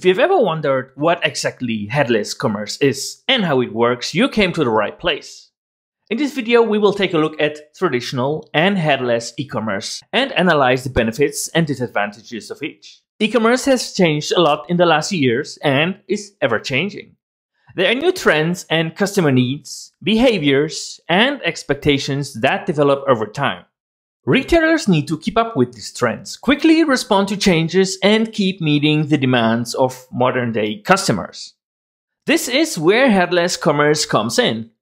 If you've ever wondered what exactly headless commerce is and how it works, you came to the right place. In this video, we will take a look at traditional and headless e-commerce and analyze the benefits and disadvantages of each. E-commerce has changed a lot in the last years and is ever-changing. There are new trends and customer needs, behaviors, and expectations that develop over time. Retailers need to keep up with these trends, quickly respond to changes, and keep meeting the demands of modern-day customers. This is where headless commerce comes in.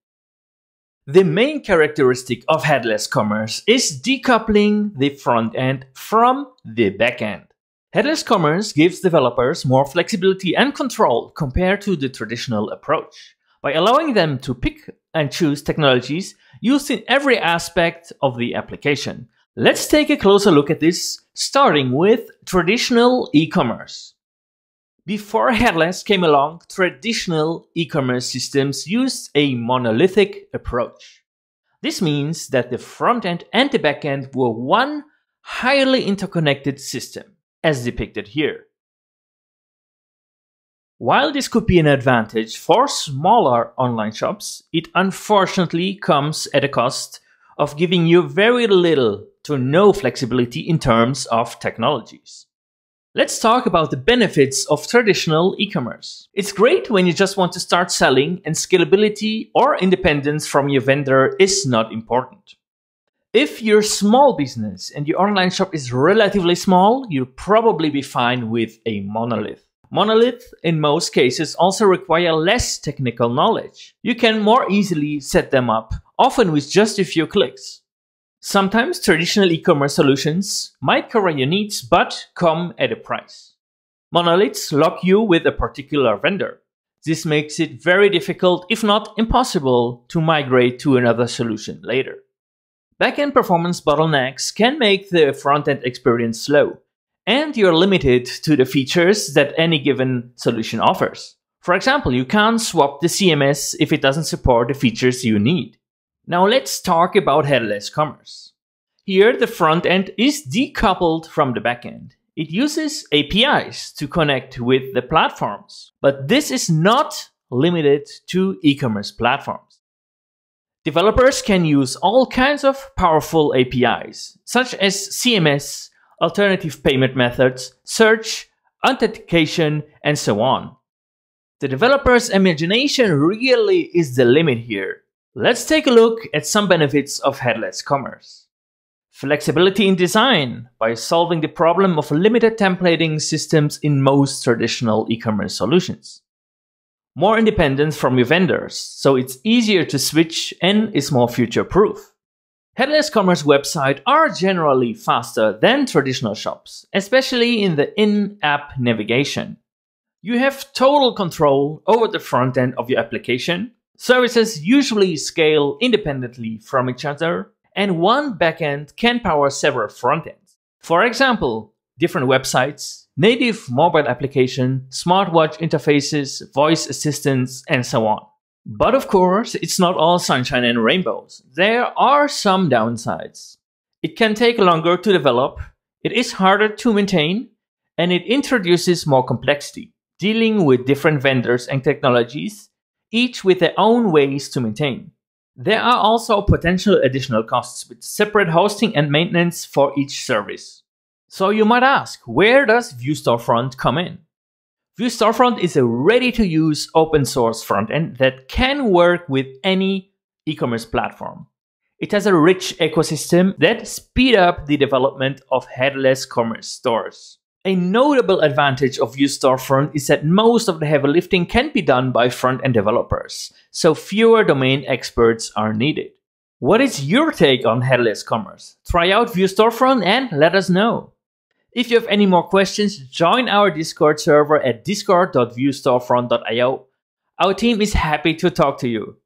The main characteristic of headless commerce is decoupling the front end from the back end. Headless commerce gives developers more flexibility and control compared to the traditional approach, by allowing them to pick and choose technologies used in every aspect of the application. Let's take a closer look at this, starting with traditional e-commerce. Before headless came along, traditional e-commerce systems used a monolithic approach. This means that the front end and the back end were one highly interconnected system, as depicted here. While this could be an advantage for smaller online shops, it unfortunately comes at a cost of giving you very little to no flexibility in terms of technologies. Let's talk about the benefits of traditional e-commerce. It's great when you just want to start selling and scalability or independence from your vendor is not important. If you're a small business and your online shop is relatively small, you'll probably be fine with a monolith. Monoliths, in most cases, also require less technical knowledge. You can more easily set them up, often with just a few clicks. Sometimes traditional e-commerce solutions might cover your needs, but come at a price. Monoliths lock you with a particular vendor. This makes it very difficult, if not impossible, to migrate to another solution later. Backend performance bottlenecks can make the front-end experience slow, and you're limited to the features that any given solution offers. For example, you can't swap the CMS if it doesn't support the features you need. Now let's talk about headless commerce. Here, the front end is decoupled from the back end. It uses APIs to connect with the platforms, but this is not limited to e-commerce platforms. Developers can use all kinds of powerful APIs, such as CMS, alternative payment methods, search, authentication, and so on. The developer's imagination really is the limit here. Let's take a look at some benefits of headless commerce. Flexibility in design by solving the problem of limited templating systems in most traditional e-commerce solutions. More independence from your vendors, so it's easier to switch and is more future-proof. Headless commerce websites are generally faster than traditional shops, especially in the in-app navigation. You have total control over the front end of your application. Services usually scale independently from each other, and one backend can power several front ends. For example, different websites, native mobile application, smartwatch interfaces, voice assistants, and so on. But of course, it's not all sunshine and rainbows. There are some downsides. It can take longer to develop, it is harder to maintain, and it introduces more complexity, dealing with different vendors and technologies, each with their own ways to maintain. There are also potential additional costs with separate hosting and maintenance for each service. So you might ask, where does Vue Storefront come in? Vue Storefront is a ready-to-use open-source front-end that can work with any e-commerce platform. It has a rich ecosystem that speeds up the development of headless commerce stores. A notable advantage of Vue Storefront is that most of the heavy lifting can be done by front-end developers, so fewer domain experts are needed. What is your take on headless commerce? Try out Vue Storefront and let us know. If you have any more questions, join our Discord server at discord.viewstorefront.io. Our team is happy to talk to you.